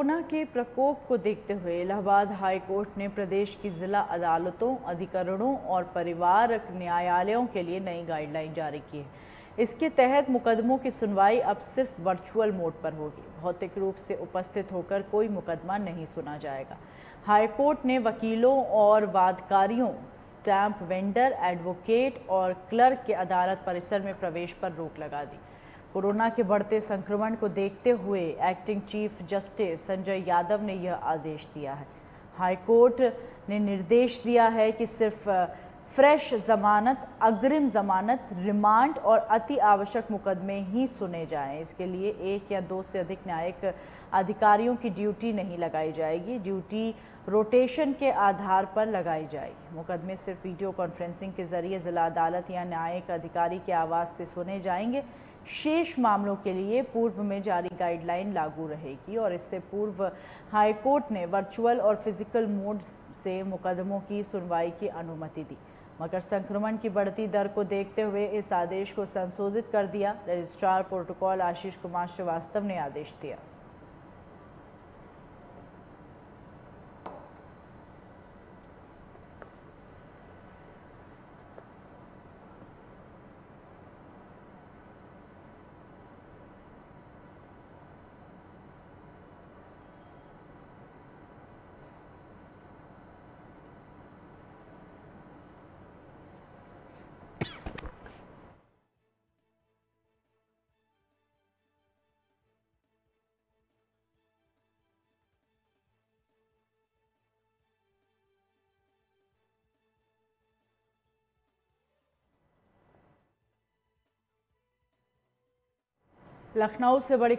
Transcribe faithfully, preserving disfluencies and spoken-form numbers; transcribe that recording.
Corona के प्रकोप को देखते हुए इलाहाबाद हाईकोर्ट ने प्रदेश की ज़िला अदालतों, अधिकरणों और परिवार न्यायालयों के लिए नई गाइडलाइन जारी की है। इसके तहत मुकदमों की सुनवाई अब सिर्फ वर्चुअल मोड पर होगी। भौतिक रूप से उपस्थित होकर कोई मुकदमा नहीं सुना जाएगा। हाईकोर्ट ने वकीलों और वादकारियों, स्टैंप वेंडर, एडवोकेट और क्लर्क के अदालत परिसर में प्रवेश पर रोक लगा दी। कोरोना के बढ़ते संक्रमण को देखते हुए acting chief justice Sanjay Yadav ने यह आदेश दिया है। हाईकोर्ट ने निर्देश दिया है कि सिर्फ फ्रेश जमानत, अग्रिम जमानत, रिमांड और अति आवश्यक मुकदमे ही सुने जाएं। इसके लिए एक या दो से अधिक न्यायिक अधिकारियों की ड्यूटी नहीं लगाई जाएगी। ड्यूटी रोटेशन के आधार पर लगाई जाएगी। मुकदमे सिर्फ वीडियो कॉन्फ्रेंसिंग के जरिए ज़िला अदालत या न्यायिक अधिकारी के आवास से सुने जाएंगे। शेष मामलों के लिए पूर्व में जारी गाइडलाइन लागू रहेगी और इससे पूर्व हाईकोर्ट ने वर्चुअल और फिजिकल मोड से मुकदमों की सुनवाई की अनुमति दी, मगर संक्रमण की बढ़ती दर को देखते हुए इस आदेश को संशोधित कर दिया। रजिस्ट्रार प्रोटोकॉल आशीष कुमार श्रीवास्तव ने आदेश दिया। लखनऊ से बड़ी